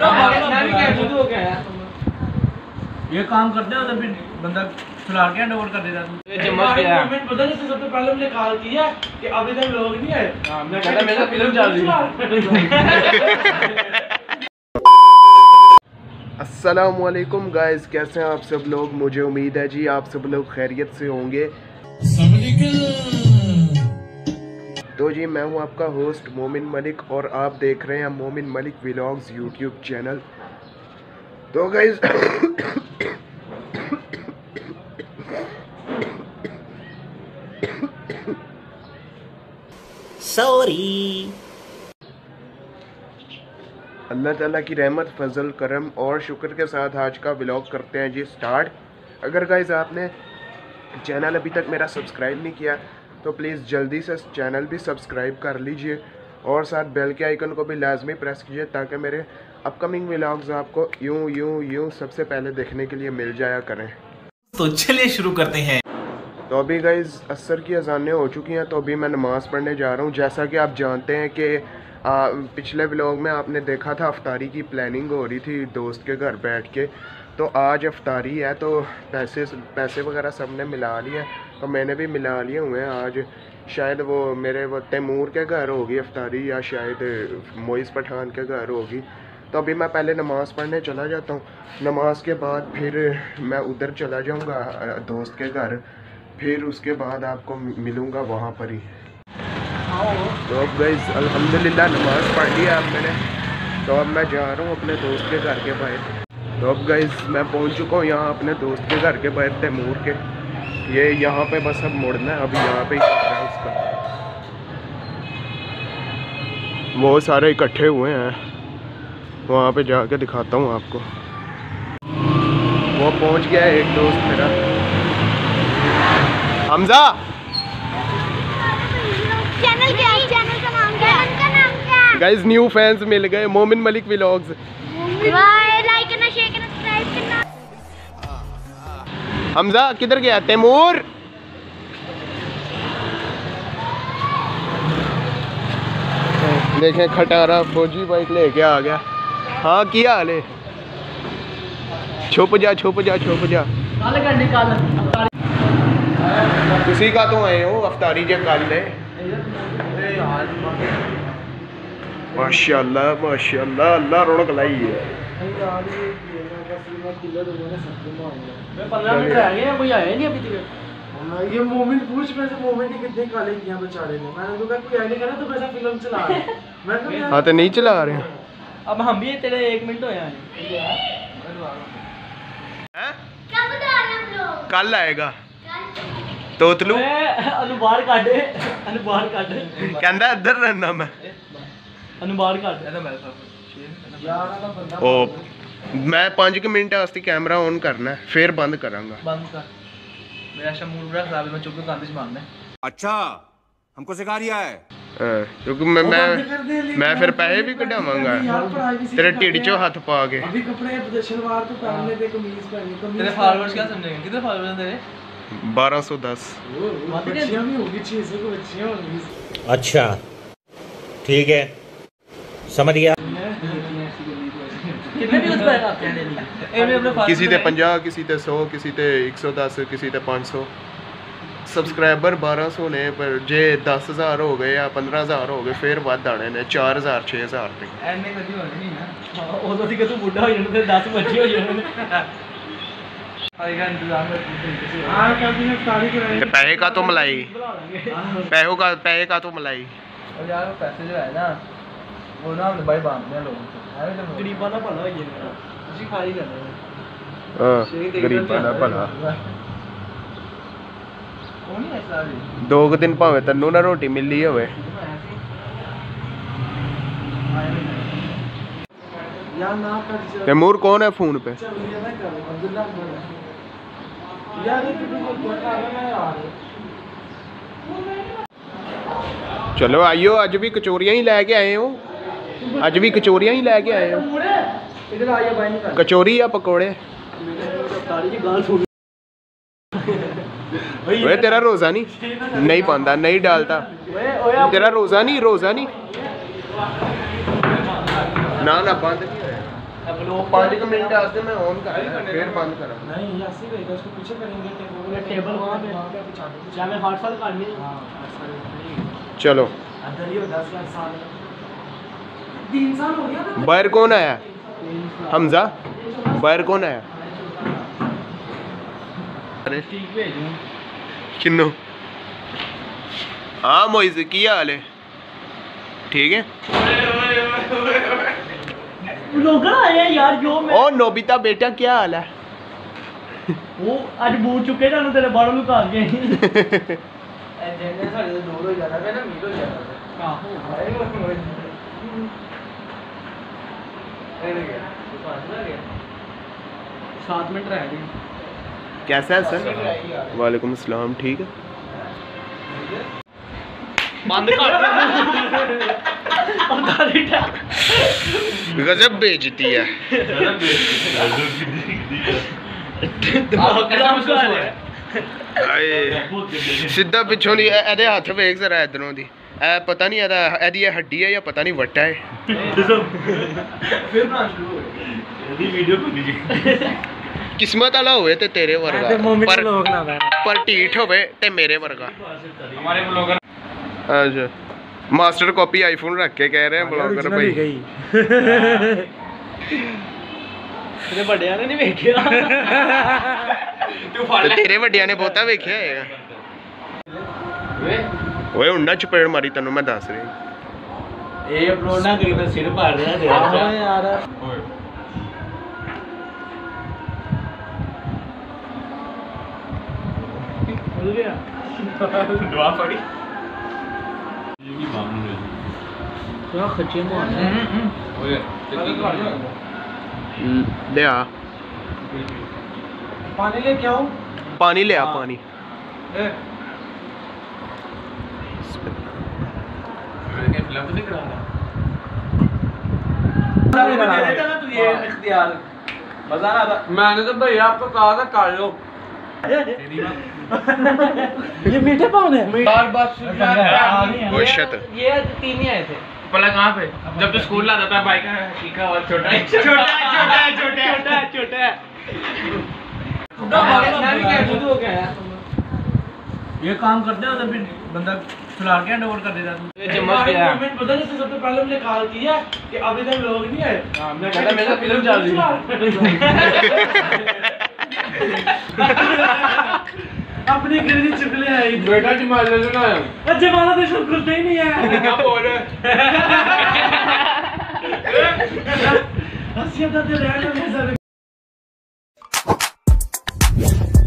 ये काम करते हैं तो फिर बंदा चला के हैंड ओवर कर देता है। मूवमेंट पता नहीं, सबसे पहले हमने कॉल किया कि अभी तक लोग नहीं आए। हां मैं कहता मेरा फिल्म चल रही है। अस्सलाम वालेकुम गाइस, कैसे हैं आप सब लोग? मुझे उम्मीद है जी आप सब लोग खैरियत से होंगे। तो जी मैं हूं आपका होस्ट मोमिन मलिक और आप देख रहे हैं Momin Malik vlogs YouTube channel. तो गाइस सॉरी, अल्लाह ताला की रहमत फजल करम और शुक्र के साथ आज का व्लॉग करते हैं जी स्टार्ट। अगर गाइस आपने चैनल अभी तक मेरा सब्सक्राइब नहीं किया तो प्लीज़ जल्दी से चैनल भी सब्सक्राइब कर लीजिए और साथ बेल के आइकन को भी लाजमी प्रेस कीजिए ताकि मेरे अपकमिंग व्लॉग्स आपको यूं सबसे पहले देखने के लिए मिल जाया करें। तो चलिए शुरू करते हैं। तो अभी गाइस असर की अजानें हो चुकी हैं, तो अभी मैं नमाज़ पढ़ने जा रहा हूँ। जैसा कि आप जानते हैं कि पिछले व्लॉग में आपने देखा था इफ्तारी की प्लानिंग हो रही थी दोस्त के घर बैठ के। तो आज इफ्तारी है तो पैसे वगैरह सब ने मिला लिए, तो मैंने भी मिला लिए हुए हैं। आज शायद वो मेरे तैमूर के घर होगी इफ्तारी या शायद मोइस पठान के घर होगी। तो अभी मैं पहले नमाज़ पढ़ने चला जाता हूँ, नमाज के बाद फिर मैं उधर चला जाऊँगा दोस्त के घर, फिर उसके बाद आपको मिलूँगा वहाँ पर ही। तो अब गाइस अल्हम्दुलिल्लाह नमाज़ पढ़ लिया अब मैंने, तो अब मैं जा रहा हूँ अपने दोस्त के घर के बाहर। तो अब गाइस मैं पहुँच चुका हूँ यहाँ अपने दोस्त के घर के बाहर तैमूर के। ये यहाँ पे बस अब मुड़ना है, अब यहाँ पे ही उसका वो सारे इकट्ठे हुए हैं, वहाँ पे जाके दिखाता हूँ आपको। वो पहुँच गया है एक दोस्त मेरा हमजा। गाइस न्यू फैंस मिल गए मोमिन मलिक व्लॉग्स। लाइक करना, शेयर करना, सब्सक्राइब करना। हमजा किधर गया? तैमूर देखें खटारा फौजी बाइक लेके आ गया। हाँ किया हाल छुप जा। किसी का तो आए हो इफ्तारी जे कल ले। माशाल्लाह माशाल्लाह अल्लाह रौनक लाई है। ये मोमेंट पूछ में से मोमेंट कितने काले किया बेचारे ने। मैंने तो कहा कोई आईने करा तो वैसा फिल्म चला रहे हैं। मैं तो हां तो नहीं चला रहे हैं। अब हम भी तेरे 1 मिनट हो यार हैं कब दाल हम लोग कल आएगा तोतलू अनुबार काटे कहंदा इधर रहना मैं अनुबार काट कहंदा मेरे साथ यार वाला बंदा। ओ मैं 5 मिनट वास्ते कैमरा ऑन करना है फिर बंद करूंगा। बंद कर मेरा शमूल बड़ा खराब है, मैं चुप के कांदे मारना है। अच्छा हमको सिखा रिया है क्योंकि मैं फिर पैसे भी कढावांगा तेरे टिड्डी चो हाथ पा के। अभी कपड़े प्रदर्शनवार तो पहनने पे कमीज पहनी कमीज। तेरे फॉलोअर्स क्या समझेंगे? कितने फॉलोअर्स हैं तेरे? 1210। अच्छा ठीक है समझ गया। किसी ते 50, किसी ते 100, किसी ते 110, किसी ते 500 सब्सक्राइबर 1200 ने। पर जे 10,000 हो गए या 15,000 हो गए फिर वाद आने ने 4,000 6,000 तक। पैसे का तो मलाई और यार वो पैसे जो है ना वो ना हमने भाई बांधने हैं लोगों को। गरीबाना भला है ये मेरा उसी खाली करना। गरीबाना भला दो दिन भावे तन्नू ना रोटी मिली होवे। तैमूर कौन है फोन पे? चलो आइयो अज भी कचोरियां ही लेके आए हो। कचोरी या पकोड़े? तेरा रोजा नहीं पांदा नहीं डालता तेरा रोजा नहीं। ना बंद पानी का मिनट आते मैं ऑन कर रहा हूं, फिर बंद कर रहा हूं। नहीं ऐसे रहेगा, उसको पीछे करेंगे टेबल वहां पे क्या मैं हार्ड साल काट दूं। हां चलो अंदर ही 10 लाख साल 3 साल हो गया। बाहर कौन आया? हमजा। बाहर कौन आया? अरे ठीक भेजूं किन्नो। हां मोइज की हाल है? ठीक है। लोग आया यार जो ओ नोबिता बेटा क्या हाल है? वो आज बूझ चुके ना तेरे बालों में काट गए। जने सारे तो दूर हो जाना है ना, मिलो जाना है। हां अरे क्या पास ना गया 7 मिनट रह गए। कैसा है सर? वालेकुम अस्सलाम। ठीक है बंद कर। गजब बेइज्जती है। सीधा पिछों दी एदे हथ वेख जरा इधरों दी। ए पता नहीं एदा एदी हड्डी है या पता नहीं वट्टा है। फिर ना शुरू हो एदी वीडियो बनी। किस्मत वाला होवे ते तेरे वर्गा, पर टीठ होवे ते मेरे वर्गा। हमारे ब्लॉगर अच्छा मास्टर कॉपी आईफोन रख के कह रहे हैं ब्लॉगर भाई। तेरे बड़िया ने नहीं देखिया। तू फड़ ले। तेरे बड़िया ने बहुता देखिया है। ओए ओए उन्ना चपेड़ मारी तन्नू मैं दस रही। ए अपलोड ना करी मैं सिर फाड़ देना तेरा। हां यार ओए बोल गया दुआ पड़ी। क्या खचे मारना है? ओए ले आ पानी, ले क्या हो पानी, ले आ पानी। मैंने लग नहीं कराना तू ये इख्तियार मजा ना आता। मैंने तो भैया आपको कहा था काट लो। ये मीठे पान है बार बार ये तीन ही आए थे पला कहाँ पे जब तू स्कूल लाता था भाई का शीखा और छोटा छोटा छोटा छोटा छोटा ये काम करते हैं तभी बंदा चला के हैंड ओवर कर देता है। चम्मच गया पता नहीं सबसे पहले हमने कॉल किया कि अभी तक लोग नहीं आए। हां मैं कहता मेरा फिल्म चल रही है अपने गिरनी चिपले आई बेटा जी मार ले ना। अच्छा माना तो शुरू करते ही नहीं है क्या बोल रहे हंसी आता तेरे रहने में।